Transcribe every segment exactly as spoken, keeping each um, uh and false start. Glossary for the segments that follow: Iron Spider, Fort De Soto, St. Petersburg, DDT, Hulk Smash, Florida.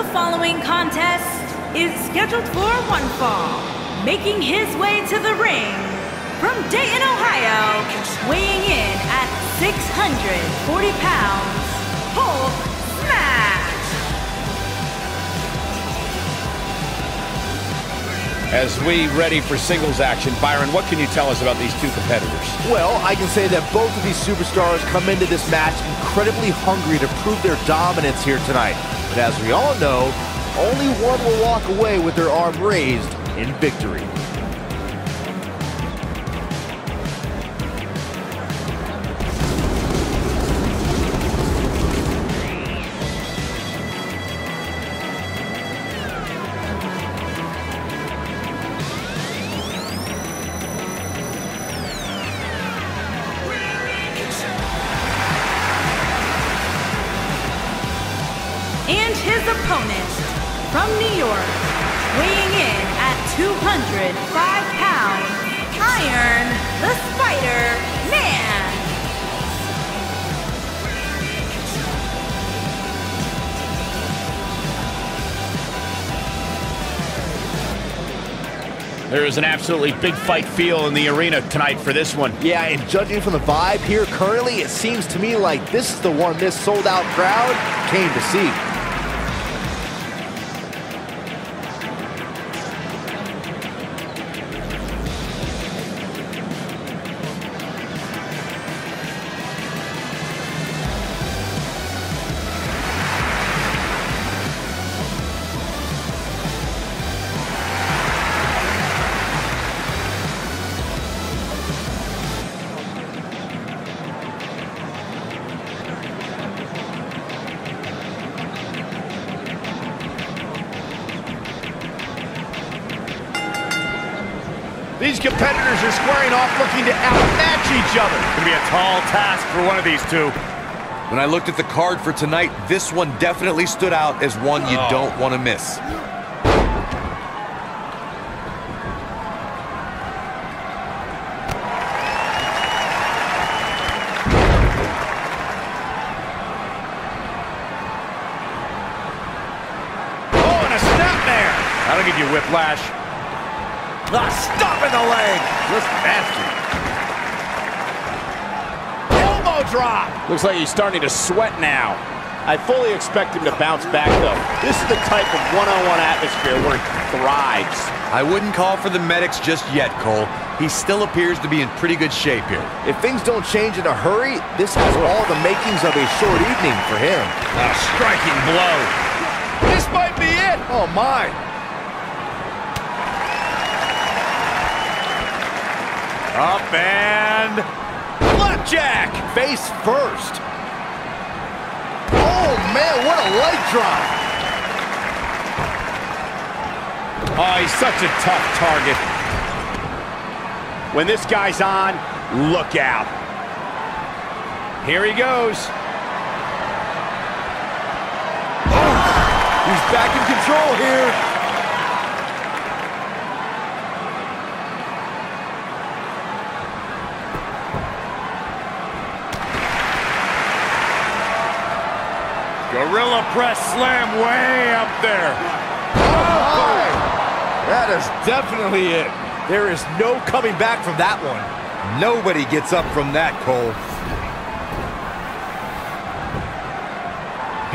The following contest is scheduled for one fall. Making his way to the ring from Dayton, Ohio, weighing in at six hundred forty pounds, Hulk Smash. As we ready for singles action, Byron, what can you tell us about these two competitors? Well, I can say that both of these superstars come into this match incredibly hungry to prove their dominance here tonight. But as we all know, only one will walk away with their arm raised in victory. And his opponent from New York, weighing in at two hundred five pounds, Iron the Spider Man. There is an absolutely big fight feel in the arena tonight for this one. Yeah, and judging from the vibe here currently, it seems to me like this is the one this sold-out crowd came to see. These competitors are squaring off looking to outmatch each other. It's going to be a tall task for one of these two. When I looked at the card for tonight, this one definitely stood out as one you oh. don't want to miss. Oh, and a snap there. That'll give you whiplash. A stop in the leg. Just nasty. Elbow drop. Looks like he's starting to sweat now. I fully expect him to bounce back, though. This is the type of one-on-one atmosphere where he thrives. I wouldn't call for the medics just yet, Cole. He still appears to be in pretty good shape here. If things don't change in a hurry, this is all the makings of a short evening for him. A striking blow. This might be it. Oh, my. Up and flapjack, face first. Oh man, what a leg drop. Oh, he's such a tough target. When this guy's on, look out. Here he goes. Oh, he's back in control here. Gorilla press slam way up there. Oh, that is definitely it. There is no coming back from that one. Nobody gets up from that, Cole.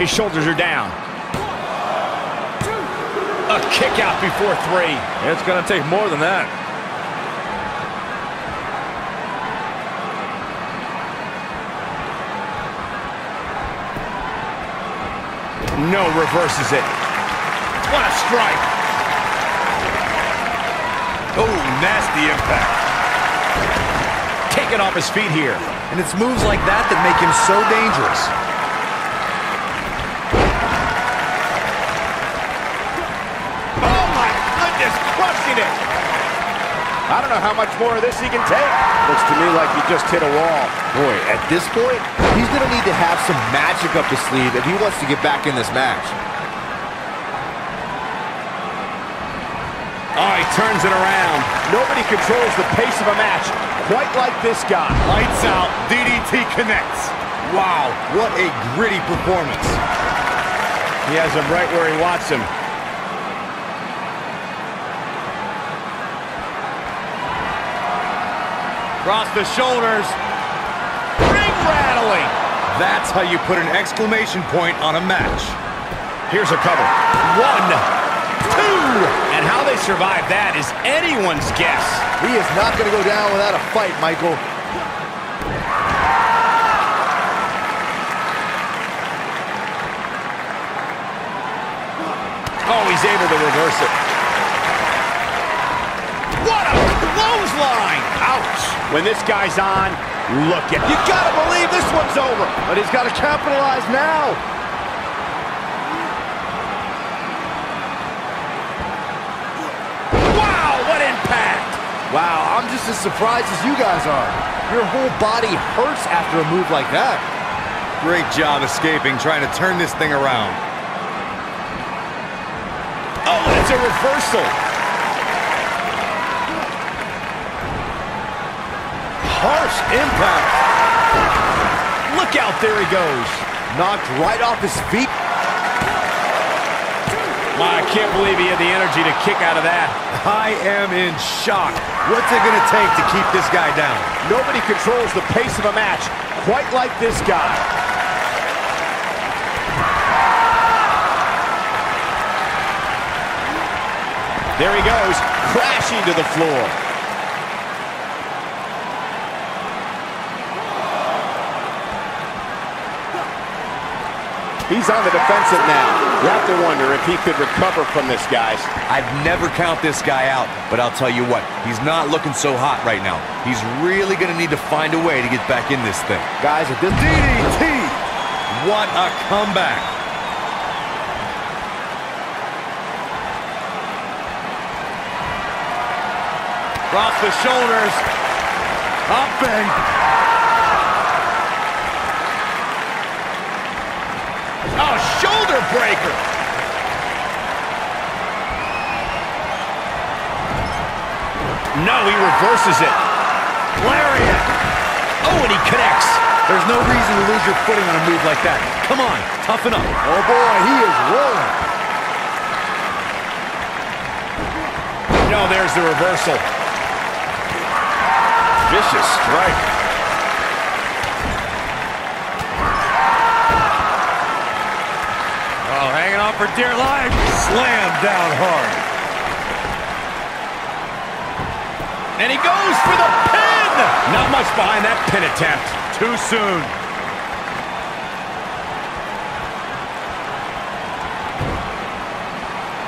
His shoulders are down. A kick out before three. It's going to take more than that. No, reverses it. What a strike. Oh, nasty impact. Taken off his feet here. And it's moves like that that make him so dangerous. Oh, my goodness, crushing it. I don't know how much more of this he can take. Looks to me like he just hit a wall. Boy, at this point, he's going to need to have some magic up his sleeve if he wants to get back in this match. Oh, he turns it around. Nobody controls the pace of a match quite like this guy. Lights out, D D T connects. Wow, what a gritty performance. He has him right where he wants him. Across the shoulders. Ring rattling. That's how you put an exclamation point on a match. Here's a cover. One, two. And how they survive that is anyone's guess. He is not going to go down without a fight, Michael. Oh, he's able to reverse it. What a clothesline! Ouch! When this guy's on, look at it. You gotta believe this one's over, but he's gotta capitalize now. Wow, what impact! Wow, I'm just as surprised as you guys are. Your whole body hurts after a move like that. Great job escaping, trying to turn this thing around. It's a reversal. Harsh impact. Look out, there he goes. Knocked right off his feet. My, I can't believe he had the energy to kick out of that. I am in shock. What's it gonna take to keep this guy down? Nobody controls the pace of a match quite like this guy. There he goes, crashing to the floor. He's on the defensive now. You have to wonder if he could recover from this, guys. I'd never count this guy out, but I'll tell you what, he's not looking so hot right now. He's really going to need to find a way to get back in this thing. Guys, at this D D T! What a comeback! Off the shoulders, up and... Oh, shoulder breaker! No, he reverses it. Lariat! Oh, and he connects. There's no reason to lose your footing on a move like that. Come on, toughen up. Oh boy, he is rolling. No, there's the reversal. Vicious strike. Oh, hanging on for dear life. Slammed down hard. And he goes for the pin! Not much behind that pin attempt. Too soon.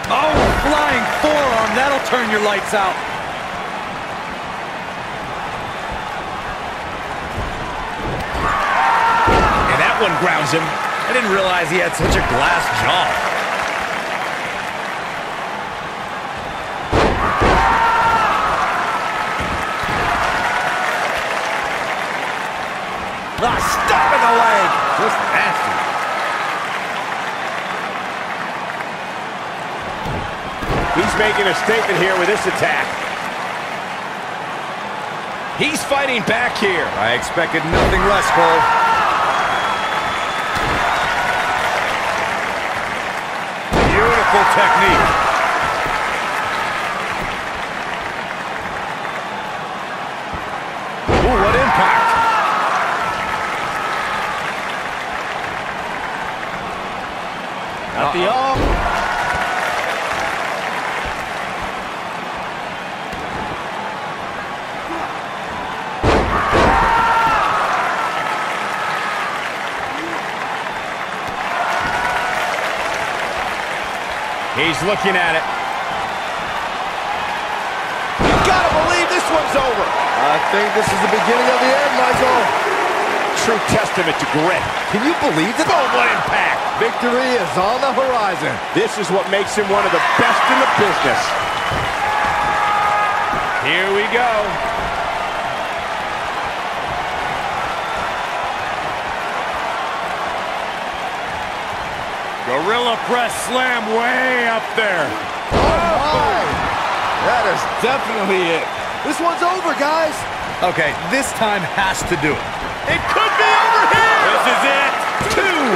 Oh, flying forearm. That'll turn your lights out. One grounds him. I didn't realize he had such a glass jaw. Ah, stop in the leg. Just nasty. He's making a statement here with this attack. He's fighting back here. I expected nothing less, Cole. Technique. Ooh, what impact. Got the arm. He's looking at it. You gotta believe this one's over. I think this is the beginning of the end, Michael. True testament to grit. Can you believe that? Oh, what impact! Victory is on the horizon. This is what makes him one of the best in the business. Here we go. Gorilla press slam way up there. Oh, my. That is definitely it. This one's over, guys. Okay, this time has to do it. It could be over here. This is it. Two,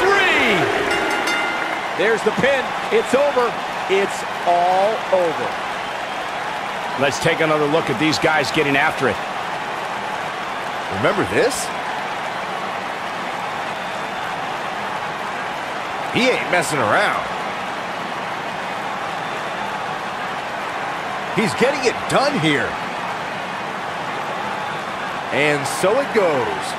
three. There's the pin. It's over. It's all over. Let's take another look at these guys getting after it. Remember this? He ain't messing around. He's getting it done here. And so it goes.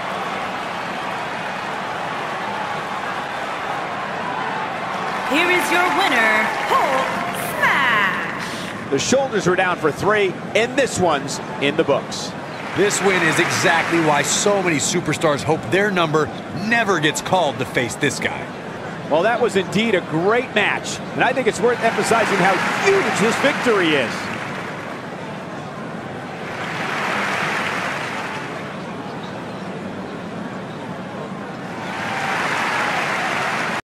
Here is your winner, Hulk Smash. The shoulders are down for three, and this one's in the books. This win is exactly why so many superstars hope their number never gets called to face this guy. Well, that was indeed a great match, and I think it's worth emphasizing how huge this victory is.